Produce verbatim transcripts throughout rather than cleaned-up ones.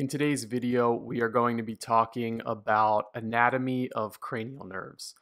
In today's video, we are going to be talking about anatomy of cranial nerves.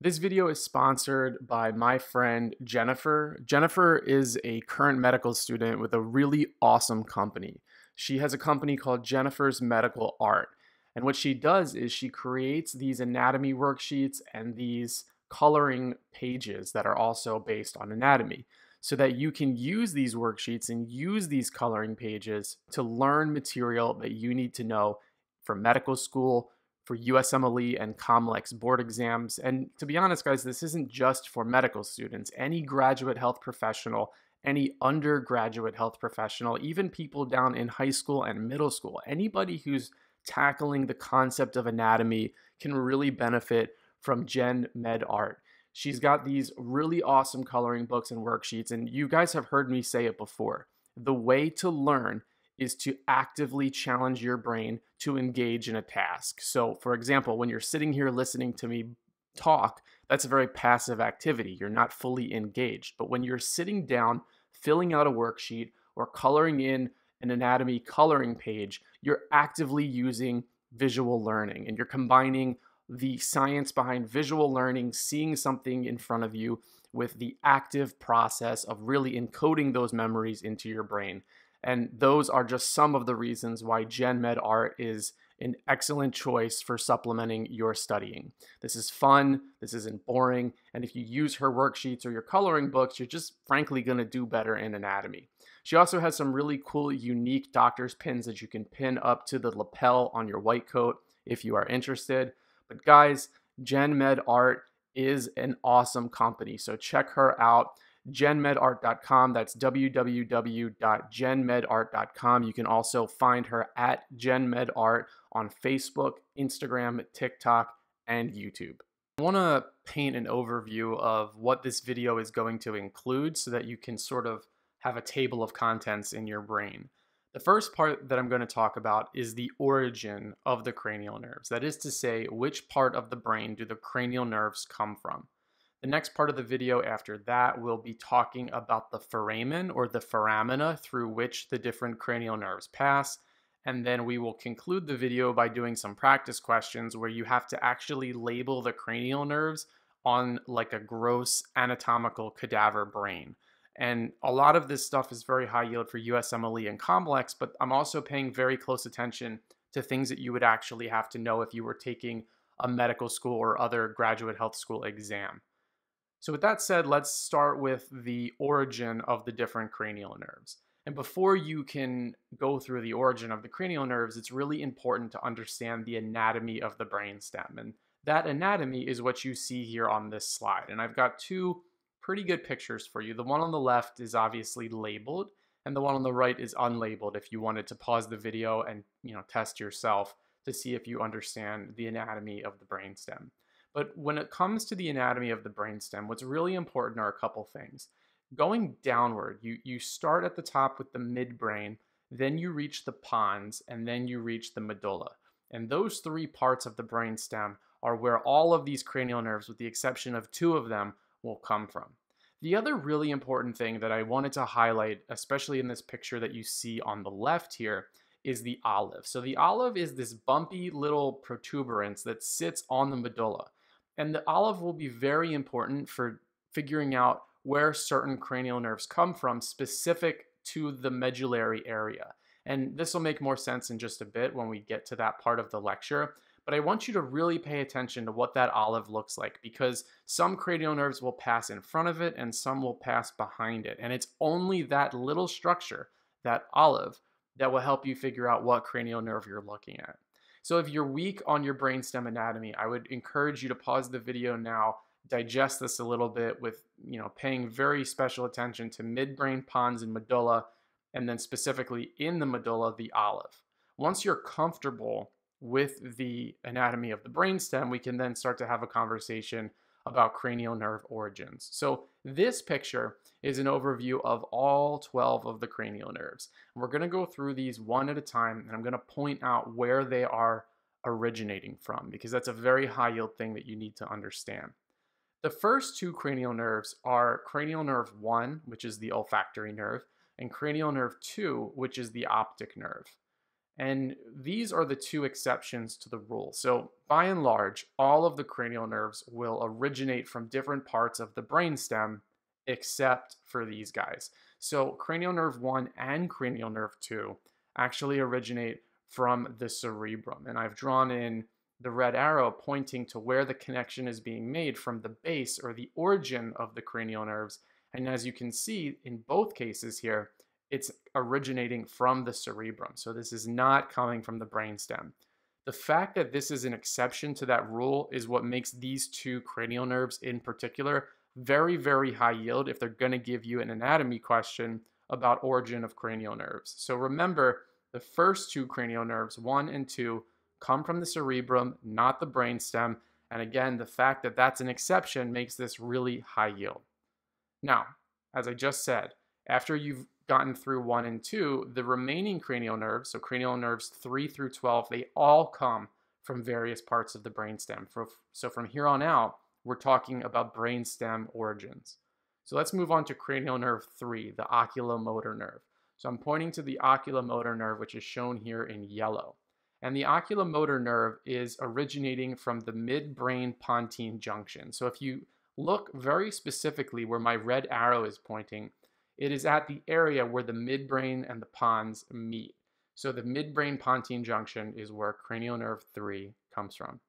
This video is sponsored by my friend Jennifer. Jennifer is a current medical student with a really awesome company. She has a company called Jennifer's Medical Art. And what she does is she creates these anatomy worksheets and these coloring pages that are also based on anatomy, so that you can use these worksheets and use these coloring pages to learn material that you need to know for medical school, for U S M L E and COMLEX board exams. And to be honest, guys, this isn't just for medical students. Any graduate health professional, any undergraduate health professional, even people down in high school and middle school, anybody who's tackling the concept of anatomy can really benefit from Jen Med Art. She's got these really awesome coloring books and worksheets, and you guys have heard me say it before. The way to learn is to actively challenge your brain to engage in a task. So, for example, when you're sitting here listening to me talk, that's a very passive activity. You're not fully engaged. But when you're sitting down, filling out a worksheet, or coloring in an anatomy coloring page, you're actively using visual learning, and you're combining the science behind visual learning, seeing something in front of you, with the active process of really encoding those memories into your brain. And those are just some of the reasons why Gen Med Art is an excellent choice for supplementing your studying. This is fun, this isn't boring, and if you use her worksheets or your coloring books, you're just frankly gonna do better in anatomy. She also has some really cool, unique doctor's pins that you can pin up to the lapel on your white coat if you are interested. But guys, Gen Med Art is an awesome company, so check her out. gen med art dot com, that's w w w dot gen med art dot com. You can also find her at Gen Med Art on Facebook, Instagram, TikTok, and YouTube. I want to paint an overview of what this video is going to include so that you can sort of have a table of contents in your brain. The first part that I'm going to talk about is the origin of the cranial nerves. That is to say, which part of the brain do the cranial nerves come from? The next part of the video after that will be talking about the foramen or the foramina through which the different cranial nerves pass. And then we will conclude the video by doing some practice questions where you have to actually label the cranial nerves on like a gross anatomical cadaver brain. And a lot of this stuff is very high yield for U S M L E and COMLEX, but I'm also paying very close attention to things that you would actually have to know if you were taking a medical school or other graduate health school exam. So with that said, let's start with the origin of the different cranial nerves. And before you can go through the origin of the cranial nerves, it's really important to understand the anatomy of the brainstem. And that anatomy is what you see here on this slide. And I've got two pretty good pictures for you. The one on the left is obviously labeled, and the one on the right is unlabeled if you wanted to pause the video and, you know, test yourself to see if you understand the anatomy of the brainstem. But when it comes to the anatomy of the brainstem, what's really important are a couple things. Going downward, you, you start at the top with the midbrain, then you reach the pons, and then you reach the medulla. And those three parts of the brainstem are where all of these cranial nerves, with the exception of two of them, will come from. The other really important thing that I wanted to highlight, especially in this picture that you see on the left here, is the olive. So the olive is this bumpy little protuberance that sits on the medulla. And the olive will be very important for figuring out where certain cranial nerves come from specific to the medullary area. And this will make more sense in just a bit when we get to that part of the lecture. But I want you to really pay attention to what that olive looks like, because some cranial nerves will pass in front of it and some will pass behind it. And it's only that little structure, that olive, that will help you figure out what cranial nerve you're looking at. So if you're weak on your brainstem anatomy, I would encourage you to pause the video now, digest this a little bit with, you know, paying very special attention to midbrain, pons, and medulla, and then specifically in the medulla, the olive. Once you're comfortable with the anatomy of the brainstem, we can then start to have a conversation about cranial nerve origins. So this picture is an overview of all twelve of the cranial nerves. We're going to go through these one at a time, and I'm going to point out where they are originating from, because that's a very high yield thing that you need to understand. The first two cranial nerves are cranial nerve one, which is the olfactory nerve, and cranial nerve two, which is the optic nerve. And these are the two exceptions to the rule. So by and large, all of the cranial nerves will originate from different parts of the brainstem, except for these guys. So cranial nerve one and cranial nerve two actually originate from the cerebrum. And I've drawn in the red arrow pointing to where the connection is being made from the base or the origin of the cranial nerves. And as you can see in both cases here, it's originating from the cerebrum. So this is not coming from the brainstem. The fact that this is an exception to that rule is what makes these two cranial nerves in particular very, very high yield if they're going to give you an anatomy question about origin of cranial nerves. So remember, the first two cranial nerves, one and two, come from the cerebrum, not the brainstem. And again, the fact that that's an exception makes this really high yield. Now, as I just said, after you've gotten through one and two, the remaining cranial nerves, so cranial nerves three through twelve, they all come from various parts of the brainstem. So from here on out, we're talking about brainstem origins. So let's move on to cranial nerve three, the oculomotor nerve. So I'm pointing to the oculomotor nerve, which is shown here in yellow. And the oculomotor nerve is originating from the midbrain pontine junction. So if you look very specifically where my red arrow is pointing, it is at the area where the midbrain and the pons meet. So the midbrain pontine junction is where cranial nerve three comes from.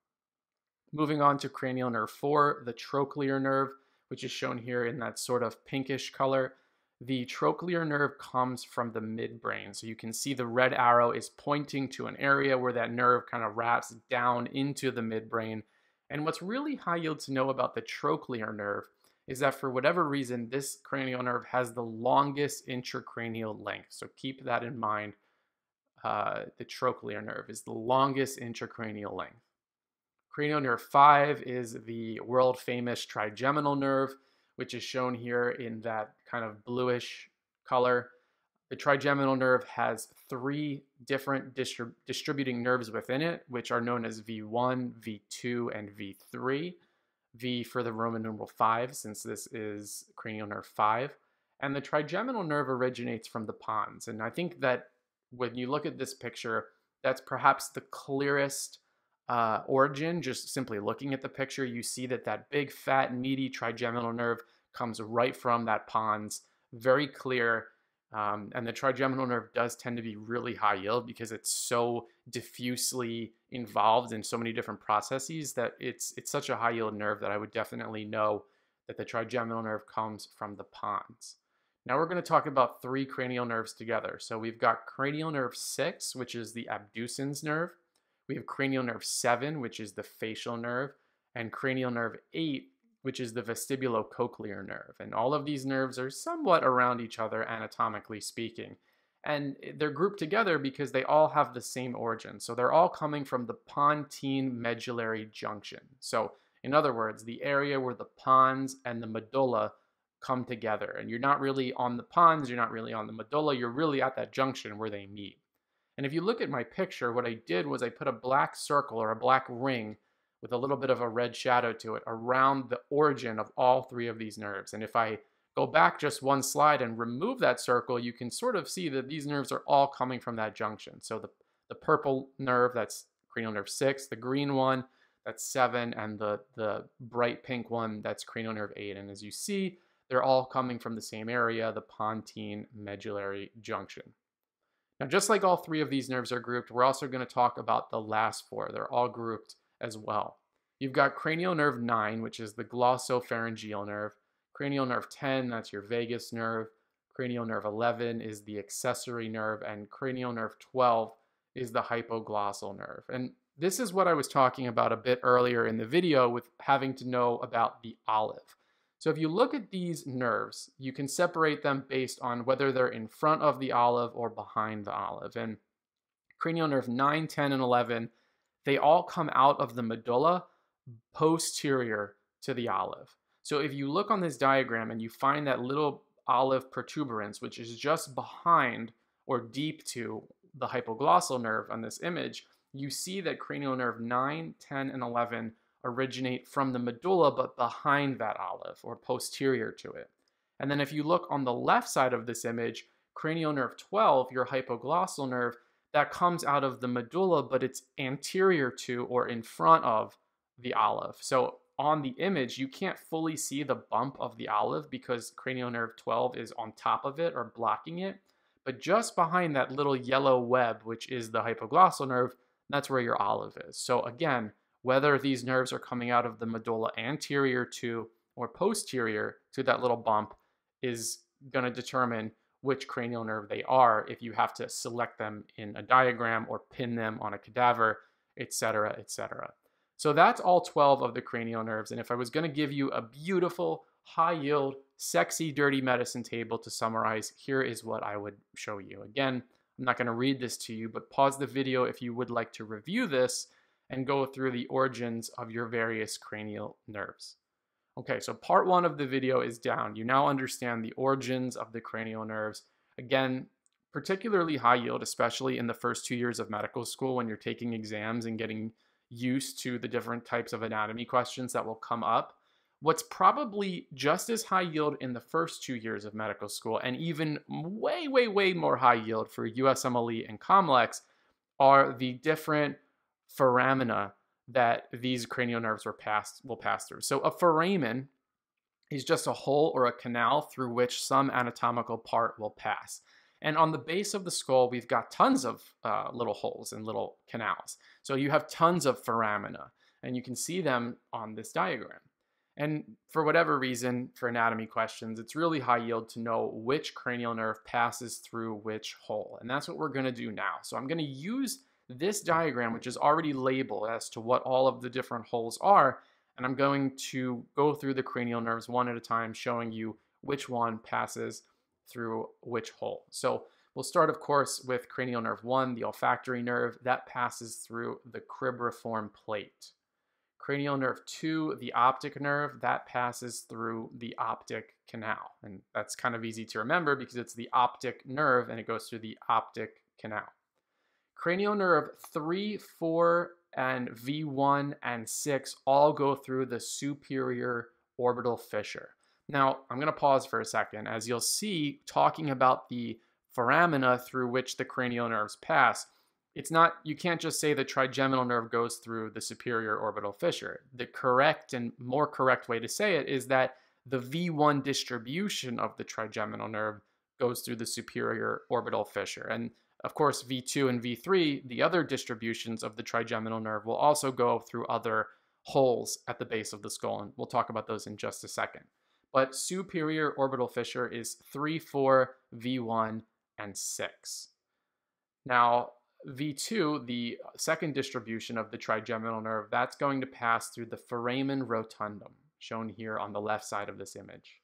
Moving on to cranial nerve four, the trochlear nerve, which is shown here in that sort of pinkish color. The trochlear nerve comes from the midbrain. So you can see the red arrow is pointing to an area where that nerve kind of wraps down into the midbrain. And what's really high yield to know about the trochlear nerve is that for whatever reason, this cranial nerve has the longest intracranial length. So keep that in mind. Uh, the trochlear nerve is the longest intracranial length. Cranial nerve five is the world famous trigeminal nerve, which is shown here in that kind of bluish color. The trigeminal nerve has three different distrib distributing nerves within it, which are known as V one, V two, and V three. V for the Roman numeral five, since this is cranial nerve five. And the trigeminal nerve originates from the pons. And I think that when you look at this picture, that's perhaps the clearest uh, origin. Just simply looking at the picture, you see that that big, fat, meaty trigeminal nerve comes right from that pons. Very clear. Um, and the trigeminal nerve does tend to be really high yield because it's so diffusely involved in so many different processes that it's it's such a high yield nerve that I would definitely know that the trigeminal nerve comes from the pons. Now we're going to talk about three cranial nerves together. So we've got cranial nerve six, which is the abducens nerve. We have cranial nerve seven, which is the facial nerve, and cranial nerve eight, which is the vestibulocochlear nerve. And all of these nerves are somewhat around each other anatomically speaking. And they're grouped together because they all have the same origin. So they're all coming from the pontine medullary junction. So in other words, the area where the pons and the medulla come together. And you're not really on the pons, you're not really on the medulla, you're really at that junction where they meet. And if you look at my picture, what I did was I put a black circle or a black ring with a little bit of a red shadow to it around the origin of all three of these nerves. And if I go back just one slide and remove that circle, you can sort of see that these nerves are all coming from that junction. So the, the purple nerve, that's cranial nerve six, the green one, that's seven, and the, the bright pink one, that's cranial nerve eight. And as you see, they're all coming from the same area, the pontine medullary junction. Now, just like all three of these nerves are grouped, we're also going to talk about the last four. They're all grouped as well. You've got cranial nerve nine, which is the glossopharyngeal nerve, cranial nerve ten, that's your vagus nerve, cranial nerve eleven is the accessory nerve, and cranial nerve twelve is the hypoglossal nerve. And this is what I was talking about a bit earlier in the video with having to know about the olive. So if you look at these nerves, you can separate them based on whether they're in front of the olive or behind the olive. And cranial nerve nine, ten, and eleven, they all come out of the medulla posterior to the olive. So if you look on this diagram and you find that little olive protuberance, which is just behind or deep to the hypoglossal nerve on this image, you see that cranial nerve nine, ten, and eleven originate from the medulla, but behind that olive or posterior to it. And then if you look on the left side of this image, cranial nerve twelve, your hypoglossal nerve, that comes out of the medulla, but it's anterior to or in front of the olive. So on the image, you can't fully see the bump of the olive because cranial nerve twelve is on top of it or blocking it. But just behind that little yellow web, which is the hypoglossal nerve, that's where your olive is. So again, whether these nerves are coming out of the medulla anterior to or posterior to that little bump is going to determine which cranial nerve they are if you have to select them in a diagram or pin them on a cadaver, et cetera, et cetera. So that's all twelve of the cranial nerves. And if I was going to give you a beautiful, high-yield, sexy, dirty medicine table to summarize, here is what I would show you. Again, I'm not going to read this to you, but pause the video if you would like to review this and go through the origins of your various cranial nerves. Okay, so part one of the video is down. You now understand the origins of the cranial nerves. Again, particularly high yield, especially in the first two years of medical school when you're taking exams and getting used to the different types of anatomy questions that will come up. What's probably just as high yield in the first two years of medical school, and even way, way, way more high yield for U S M L E and COMLEX, are the different foramina that these cranial nerves were passed, will pass through. So a foramen is just a hole or a canal through which some anatomical part will pass. And on the base of the skull, we've got tons of uh, little holes and little canals. So you have tons of foramina, and you can see them on this diagram. And for whatever reason, for anatomy questions, it's really high yield to know which cranial nerve passes through which hole. And that's what we're going to do now. So I'm going to use this diagram, which is already labeled as to what all of the different holes are, and I'm going to go through the cranial nerves one at a time, showing you which one passes through which hole. So we'll start, of course, with cranial nerve one, the olfactory nerve, that passes through the cribriform plate. Cranial nerve two, the optic nerve, that passes through the optic canal. And that's kind of easy to remember because it's the optic nerve and it goes through the optic canal. Cranial nerve three, four, and V one and six all go through the superior orbital fissure. Now, I'm going to pause for a second. As you'll see, talking about the foramina through which the cranial nerves pass, it's not, you can't just say the trigeminal nerve goes through the superior orbital fissure. The correct and more correct way to say it is that the V one distribution of the trigeminal nerve goes through the superior orbital fissure. And of course, V two and V three, the other distributions of the trigeminal nerve, will also go through other holes at the base of the skull, and we'll talk about those in just a second. But superior orbital fissure is three, four, V one, and six. Now, V two, the second distribution of the trigeminal nerve, that's going to pass through the foramen rotundum, shown here on the left side of this image.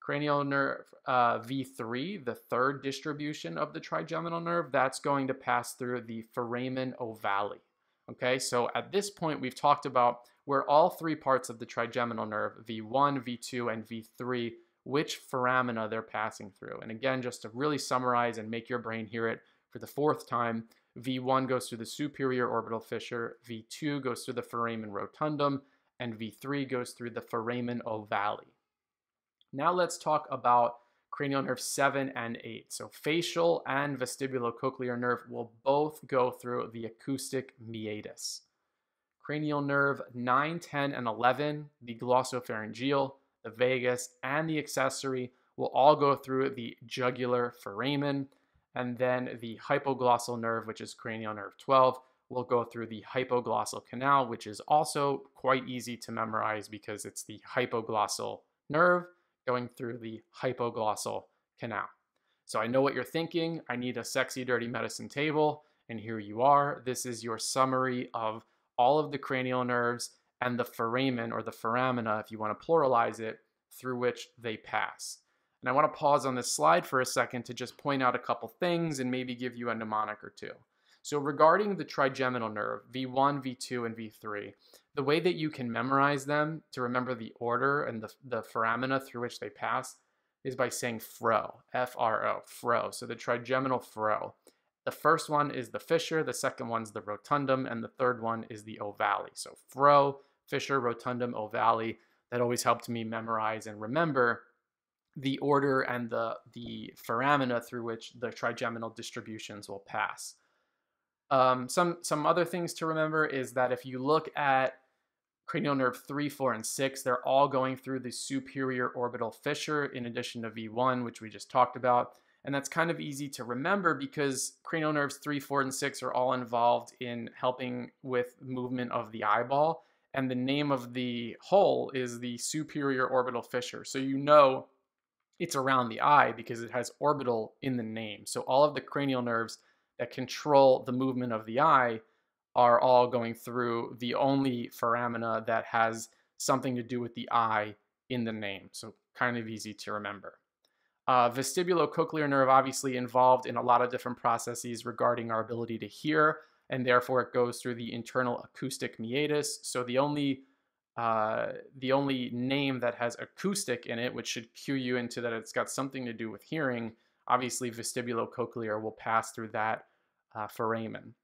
Cranial nerve uh, V three, the third distribution of the trigeminal nerve, that's going to pass through the foramen ovale. Okay, so at this point, we've talked about where all three parts of the trigeminal nerve, V one, V two, and V three, which foramina they're passing through. And again, just to really summarize and make your brain hear it for the fourth time, V one goes through the superior orbital fissure, V two goes through the foramen rotundum, and V three goes through the foramen ovale. Now let's talk about cranial nerve seven and eight. So facial and vestibulocochlear nerve will both go through the acoustic meatus. Cranial nerve nine, ten, and eleven, the glossopharyngeal, the vagus, and the accessory will all go through the jugular foramen. And then the hypoglossal nerve, which is cranial nerve twelve, will go through the hypoglossal canal, which is also quite easy to memorize because it's the hypoglossal nerve going through the hypoglossal canal. So I know what you're thinking. I need a sexy, dirty medicine table, and here you are. This is your summary of all of the cranial nerves and the foramen, or the foramina, if you want to pluralize it, through which they pass. And I want to pause on this slide for a second to just point out a couple things and maybe give you a mnemonic or two. So regarding the trigeminal nerve, V one, V two, and V three, the way that you can memorize them to remember the order and the, the foramina through which they pass is by saying fro, F R O, fro, so the trigeminal fro. The first one is the fissure, the second one's the rotundum, and the third one is the ovale. So fro, fissure, rotundum, ovale, that always helped me memorize and remember the order and the, the foramina through which the trigeminal distributions will pass. Um, some, some other things to remember is that if you look at cranial nerve three, four, and six, they're all going through the superior orbital fissure in addition to V one, which we just talked about. And that's kind of easy to remember because cranial nerves three, four, and six are all involved in helping with movement of the eyeball. And the name of the hole is the superior orbital fissure. So you know it's around the eye because it has orbital in the name. So all of the cranial nerves that control the movement of the eye are all going through the only foramina that has something to do with the eye in the name. So kind of easy to remember. Uh, vestibulocochlear nerve obviously involved in a lot of different processes regarding our ability to hear, and therefore it goes through the internal acoustic meatus. So the only uh, the only name that has acoustic in it, which should cue you into that it's got something to do with hearing, obviously vestibulocochlear will pass through that uh, foramen.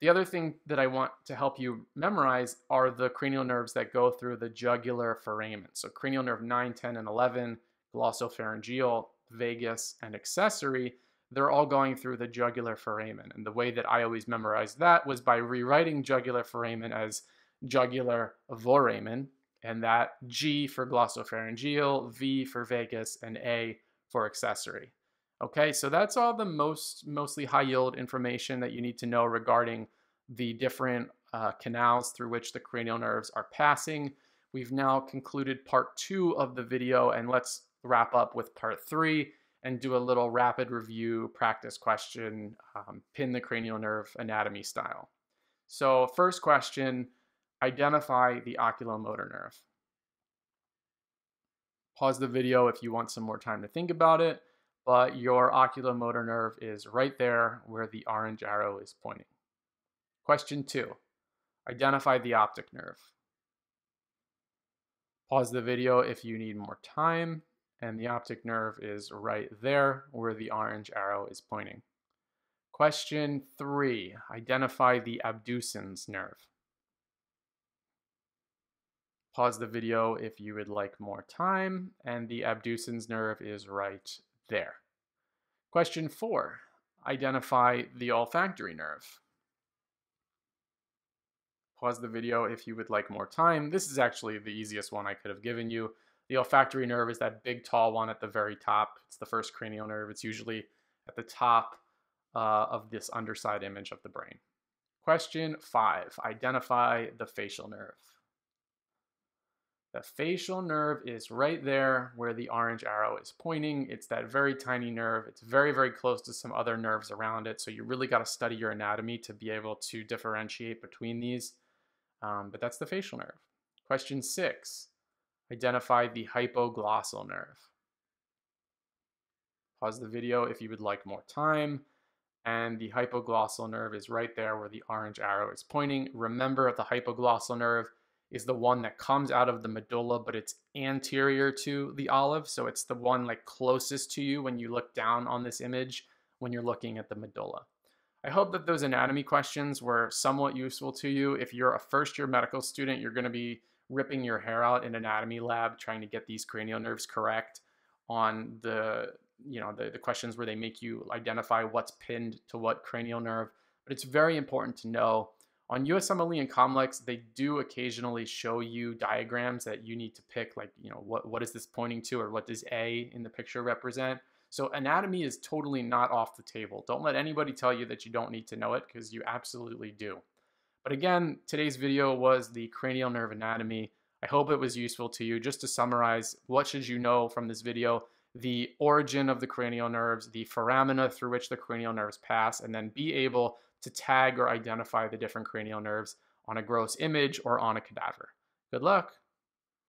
The other thing that I want to help you memorize are the cranial nerves that go through the jugular foramen. So cranial nerve nine, ten, and eleven, glossopharyngeal, vagus, and accessory, they're all going through the jugular foramen. And the way that I always memorized that was by rewriting jugular foramen as jugular foramen, and that G for glossopharyngeal, V for vagus, and A for accessory. Okay, so that's all the most mostly high-yield information that you need to know regarding the different uh, canals through which the cranial nerves are passing. We've now concluded part two of the video, and let's wrap up with part three and do a little rapid review practice question, um, pin the cranial nerve anatomy style. So first question, identify the oculomotor nerve. Pause the video if you want some more time to think about it, but your oculomotor nerve is right there where the orange arrow is pointing. Question two, identify the optic nerve. Pause the video if you need more time, and the optic nerve is right there where the orange arrow is pointing. Question three, identify the abducens nerve. Pause the video if you would like more time, and the abducens nerve is right there. Question four, identify the olfactory nerve. Pause the video if you would like more time. This is actually the easiest one I could have given you. The olfactory nerve is that big tall one at the very top. It's the first cranial nerve. It's usually at the top uh, of this underside image of the brain. Question five, identify the facial nerve. The facial nerve is right there where the orange arrow is pointing. It's that very tiny nerve. It's very, very close to some other nerves around it. So you really got to study your anatomy to be able to differentiate between these. Um, but that's the facial nerve. Question six, identify the hypoglossal nerve. Pause the video if you would like more time. And the hypoglossal nerve is right there where the orange arrow is pointing. Remember, the hypoglossal nerve is the one that comes out of the medulla, but it's anterior to the olive. So it's the one like closest to you when you look down on this image, when you're looking at the medulla. I hope that those anatomy questions were somewhat useful to you. If you're a first year medical student, you're gonna be ripping your hair out in anatomy lab, trying to get these cranial nerves correct on the, you know, the, the questions where they make you identify what's pinned to what cranial nerve. But it's very important to know. On U S M L E and COMLEX, they do occasionally show you diagrams that you need to pick, like, you know, what, what is this pointing to, or what does A in the picture represent? So anatomy is totally not off the table. Don't let anybody tell you that you don't need to know it, because you absolutely do. But again, today's video was the cranial nerve anatomy. I hope it was useful to you. Just to summarize, what should you know from this video? The origin of the cranial nerves, the foramina through which the cranial nerves pass, and then be able to tag or identify the different cranial nerves on a gross image or on a cadaver. Good luck.